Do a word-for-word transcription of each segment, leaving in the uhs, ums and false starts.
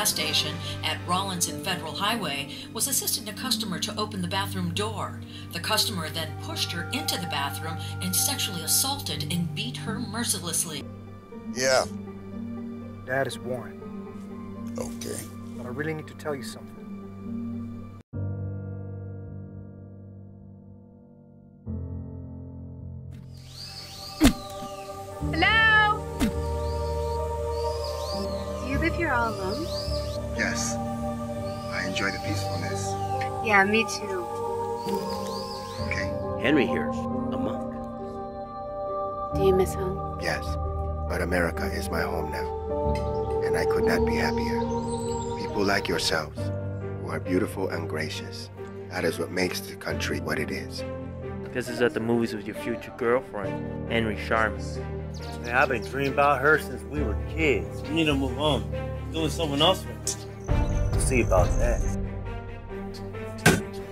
gas station at Rollins and Federal Highway, was assisting a customer to open the bathroom door. The customer then pushed her into the bathroom and sexually assaulted and beat her mercilessly. Yeah. Dad is Warren. Okay. But I really need to tell you something. All alone? Yes. I enjoy the peacefulness. Yeah, me too. Okay. Henry here, a monk. Do you miss home? Yes, but America is my home now, and I could not be happier. People like yourselves, who are beautiful and gracious, that is what makes the country what it is. This is at the movies with your future girlfriend, Henry Sharma. Man, I've been dreaming about her since we were kids. We need to move on. Doing someone else. We'll see about that.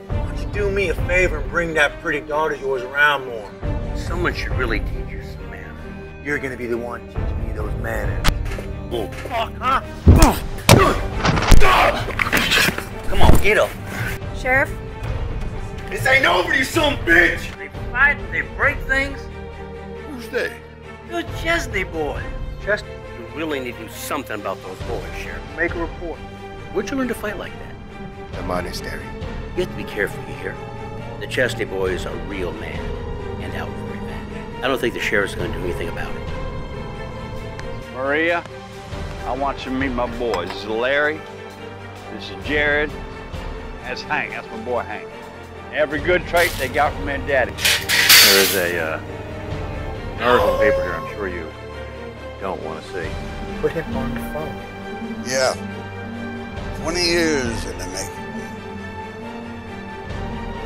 Why don't you do me a favor and bring that pretty daughter of yours around more? Someone should really teach you some manners. You're gonna be the one teaching me those manners. Oh, fuck, huh? Come on, get up. Sheriff? This ain't over, you son of a bitch! They fight, they break things. Who's they? You're Chesney boy. Chesney? You really need to do something about those boys, Sheriff. Make a report. Where'd you learn to fight like that? The monastery. You have to be careful, you hear? The Chesney boy is a real man and out for revenge. I don't think the sheriff's going to do anything about it. Maria, I want you to meet my boys. This is Larry. This is Jared. That's Hank. That's my boy Hank. Every good trait they got from their daddy. There is a, uh, nerve on paper here, I'm sure you don't want to see. Put him on the phone. Yeah. twenty years in the making.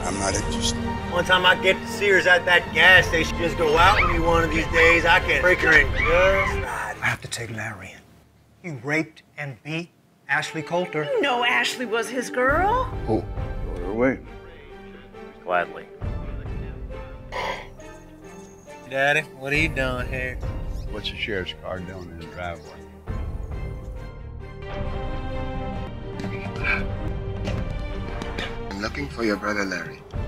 I'm not interested. One time I get to see her at that gas station, just go out with me one of these days. I can break her in just right. I have to take Larry in. He raped and beat Ashley Coulter. You know Ashley was his girl. Oh, go her way. Gladly. Daddy, what are you doing here? What's the sheriff's car doing in the driveway? I'm looking for your brother, Larry.